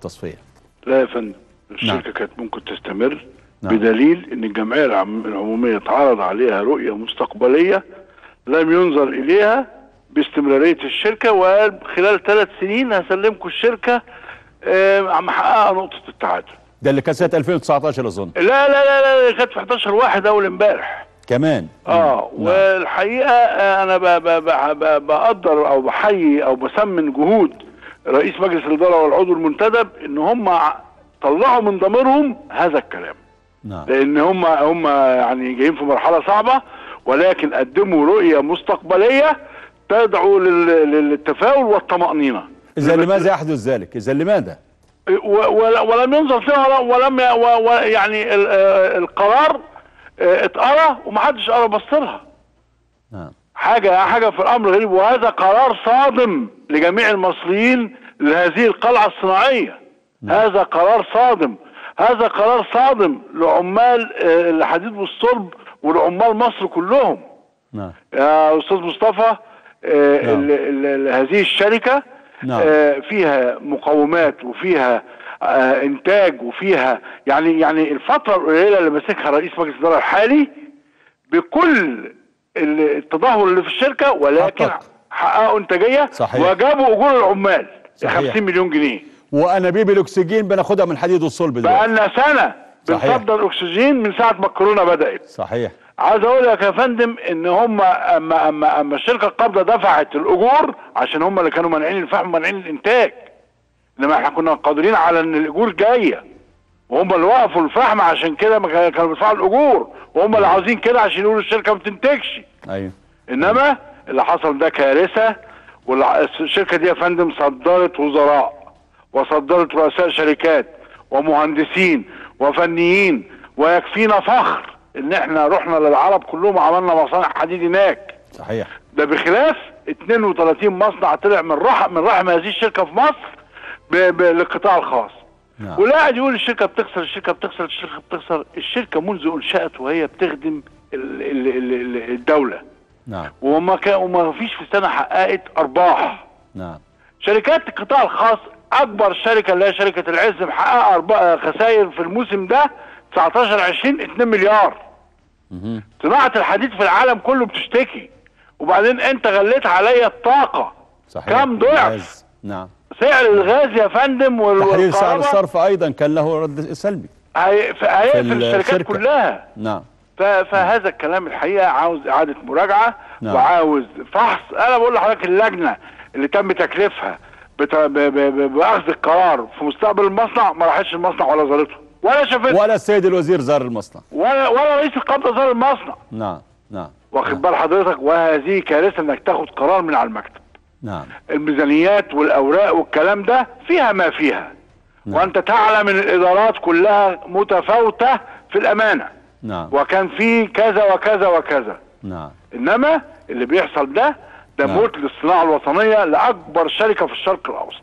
تصفية. لا يا فندم، الشركة كانت ممكن تستمر بدليل ان الجمعية العمومية اتعرض عليها رؤية مستقبلية لم ينظر اليها باستمرارية الشركة، وقال خلال 3 سنين هسلمكم الشركة عم حققها نقطة التعادل. ده اللي كانت سنة 2019 اظن. لا اللي كانت في 11/1 اول امبارح كمان. والحقيقة انا بقدر او بحيي او بسمن جهود رئيس مجلس الاداره والعضو المنتدب ان هم طلعوا من ضميرهم هذا الكلام. لان هم يعني جايين في مرحله صعبه، ولكن قدموا رؤيه مستقبليه تدعو للتفاؤل والطمانينه. اذا لماذا يحدث ذلك؟ اذا لماذا؟ ولم ينظر فيها، ولم يعني القرار اتقرا ومحدش قرا بص لها. حاجه في الامر غريب، وهذا قرار صادم لجميع المصريين لهذه القلعه الصناعيه. هذا قرار صادم، هذا قرار صادم لعمال الحديد والصلب ولعمال مصر كلهم. يا استاذ مصطفى، هذه الشركه فيها مقومات وفيها انتاج وفيها يعني الفتره القليله اللي ماسكها رئيس مجلس الاداره الحالي بكل التدهور اللي في الشركه، ولكن حققوا انتاجيه وجابوا اجور العمال 50 مليون جنيه. وانابيب الاكسجين بناخدها من حديد والصلب دلوقتي. بقى لنا سنه بنصدر اكسجين من ساعه ما الكورونا بدات. صحيح. عايز اقول لك يا فندم ان هم اما الشركه القابضه دفعت الاجور عشان هم اللي كانوا مانعين الفحم ومانعين الانتاج. انما احنا كنا قادرين على ان الاجور جايه. وهم اللي وقفوا الفحم عشان كده كانوا بيدفعوا الاجور، وهم اللي عاوزين كده عشان يقولوا الشركه ما بتنتجش. ايوه. انما اللي حصل ده كارثه، والشركه دي يا فندم صدرت وزراء وصدرت رؤساء شركات ومهندسين وفنيين، ويكفينا فخر ان احنا رحنا للعرب كلهم وعملنا مصانع حديد هناك. صحيح. ده بخلاف 32 مصنع طلع من رحم هذه الشركه في مصر للقطاع الخاص. ولا قاعد يقول الشركه بتخسر، الشركه بتخسر، الشركه بتخسر. الشركه منذ انشات وهي بتخدم الدوله. وما فيش في سنه حققت ارباح. شركات القطاع الخاص، اكبر شركه اللي هي شركه العز محققه خسائر في الموسم ده 19/20 2 مليار. صناعه الحديد في العالم كله بتشتكي. وبعدين انت غليت عليا الطاقه. صحيح. كم ضعف؟ سعر الغاز يا فندم، والقرار سعر الصرف ايضا كان له رد سلبي في الشركات كلها. فهذا الكلام الحقيقه عاوز اعاده مراجعه وعاوز فحص. انا بقول لحضرتك اللجنه اللي تم تكليفها باخذ القرار في مستقبل المصنع ما راحتش المصنع ولا زارته ولا شافته، ولا السيد الوزير زار المصنع ولا رئيس القبضه زار المصنع. واخد بال حضرتك؟ وهذه كارثه انك تاخد قرار من على المكتب. الميزانيات والاوراق والكلام ده فيها ما فيها. وانت تعلم ان الادارات كلها متفاوته في الامانه. وكان في كذا وكذا وكذا. انما اللي بيحصل ده موت للصناعه الوطنيه لاكبر شركه في الشرق الاوسط.